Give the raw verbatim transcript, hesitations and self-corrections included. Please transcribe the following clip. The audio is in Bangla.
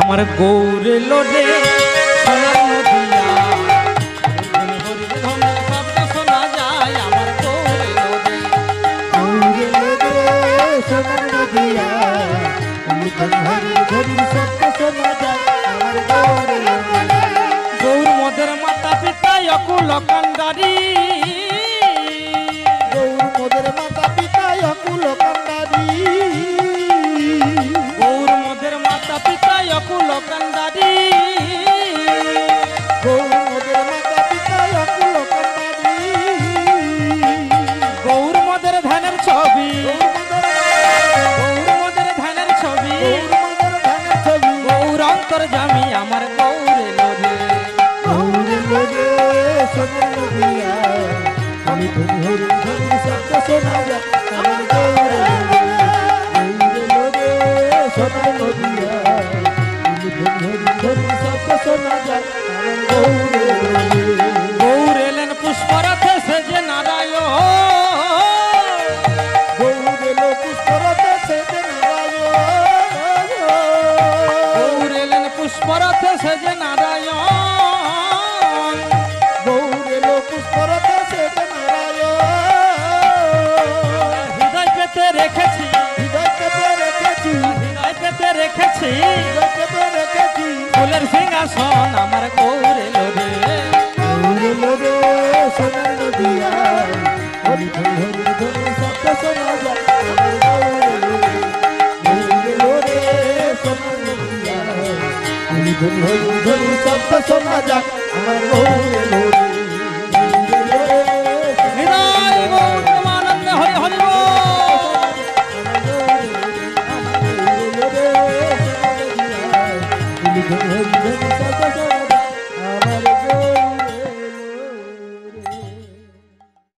আমার গৌর লোডে সোনার মদিনা শোনা যায় আমার গৌর লোডে গৌর লোডে সোনার মদিনা শোনা যায় আমার গৌর লোডে গৌর মোদের মাতা পিতা অকুল কান্দারি গৌর মোদের মাতা পিতা অকুল কান্দারি গৌর মোদের মাতা পিতা অকুল কান্দারি গৌর মোদের মাতা পিতা অকুল কান্দারি গৌর মোদের ধানের ছবি গৌর মোদের ধানের ছবি গৌর অন্তর জামি আমার গৌরে লোরে গৌরে লোরে সোনার মদিনা আমি তোমার ধরি সত্য সোনা যায় আমার গৌরে গৌরে লোরে সোনার মদিনা আমি তোমার ধরি সত্য সোনা যায় আমার গৌরে গৌরেলেন পুষ্পরথে সেজে নারায়ণ পুষ্পরথে সেজে নারায়ণ গৌরেলো পুষ্পরথে সেজে নারায়ণ হৃদয় পেতে রেখেছি হৃদয় পেতে রেখেছি হৃদয় পেতে রেখেছি হৃদয় পেতে রেখেছি ফুলের সিংহাসন আমার গৌরেলো রে গৌরেলো রে সোনার নদিয়া হরি হরি হরি সপ্ত সোনা যায় আমার গৌরেলো গৌরেলো রে সোনার ধনি হরি ধনি সপ্ত সোনা যাক আমার গৌরে লোরে নিতাই গৌর আনন্দে হরি হরি বল।